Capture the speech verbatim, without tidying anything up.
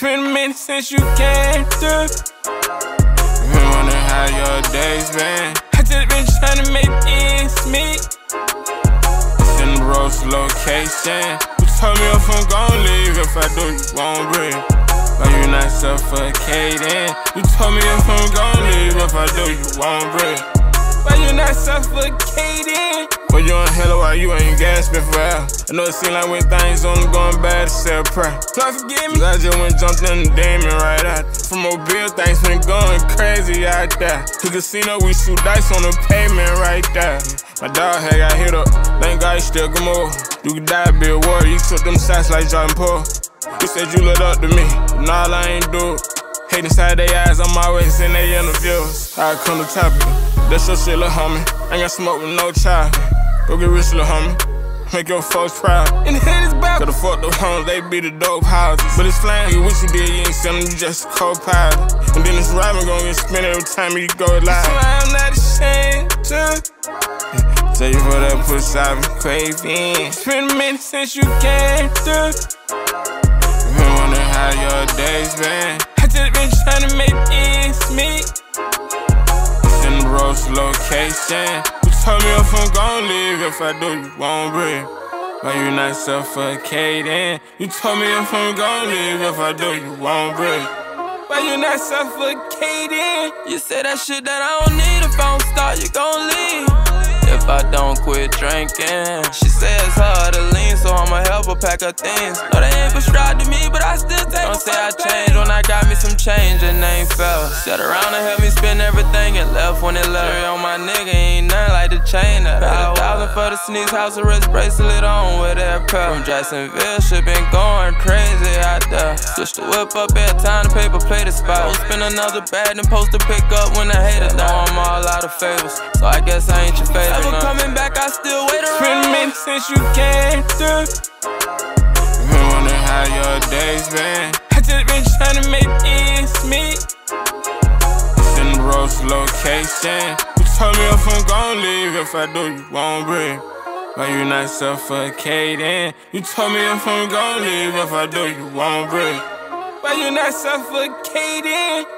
It's been a minute since you came through. I've been wondering how your day's been. I just been trying to make ends meet. It's in the road's location. You told me if I'm gon' leave, if I do, you won't breathe. Why you not suffocating? You told me if I'm gon' leave, if I do, you won't breathe. Why you not suffocating? Well, you on hella while you ain't gasping for air. I know it seems like when things only going bad, it's a prayer. Lord, forgive me. I just went jumped in the demon right out. From Mobile, things been going crazy out there. To Casino, we shoot dice on the pavement right there. My dog had got hit up. Thank God he still can move. You could die, be a warrior. You took them shots like Jordan Poole. You said you looked up to me. Nah, I ain't do it. Hate inside their eyes, I'm always in their interviews. I come to top it. That's your shit, little homie. I ain't got smoke with no child. Go get rich, little homie. Make your folks proud. And the head is back. Could've fucked the homes, they be the dope houses. But it's flying, you wish you did, you ain't selling, you just a co-pilot. And then this rhyming gon' get spent every time you go live. That's why I'm not ashamed to tell you for that push I've been craving. It's been a minute since you came through. I've been wondering how your day's been. I just been trying to make ends meet. It's in the road's location. Told me if I'm gon' leave, if I do, you won't breathe. Why you not suffocating? You told me if I'm gon' leave, if I do, you won't breathe. Why you not suffocating? You said that shit that I don't need. If I don't start, you gon' leave. If I don't quit drinking. She said it's hard to lean, so I'ma help her pack her things. No, they ain't prescribed to me, but I still take. Don't say I changed when I got me some change and ain't fell. Sat around and helped me spend everything and left when it left. Jerry on my nigga, ain't nothing like the chain that I was. Thousand for the sneeze, house arrest bracelet on with that pep. From Jacksonville, shit been going crazy out there. Switch the whip up every time the paper play the spot. Spin another bag and post to pick up when I hate it. Know I'm all out of favors, so I guess I ain't your favorite. Never coming back, I still wait around. It's been a minute since you came through. I've been wondering how your day's been. I just been trying to make ends meet. It's in the road's location. You told me if I'm gon' leave, if I do, you won't breathe. Why you not suffocating? You told me if I'm gon' leave, if I do, you won't breathe. Why you not suffocating?